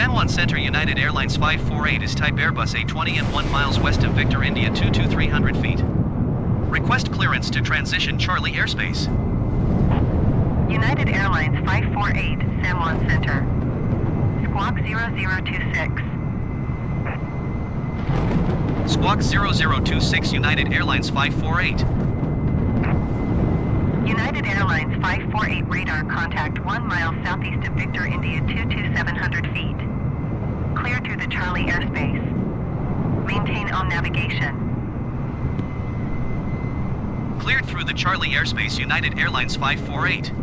San Juan Center, United Airlines 548 is type Airbus A20 and 1 miles west of Victor, India 22300 feet. Request clearance to transition Charlie airspace. United Airlines 548, San Juan Center. Squawk 0026. Squawk 0026, United Airlines 548. United Airlines 548 radar contact 1 mile southeast of Victor, India 22700 feet. Clear to the Charlie airspace. Maintain on navigation. Cleared through the Charlie airspace, United Airlines 548.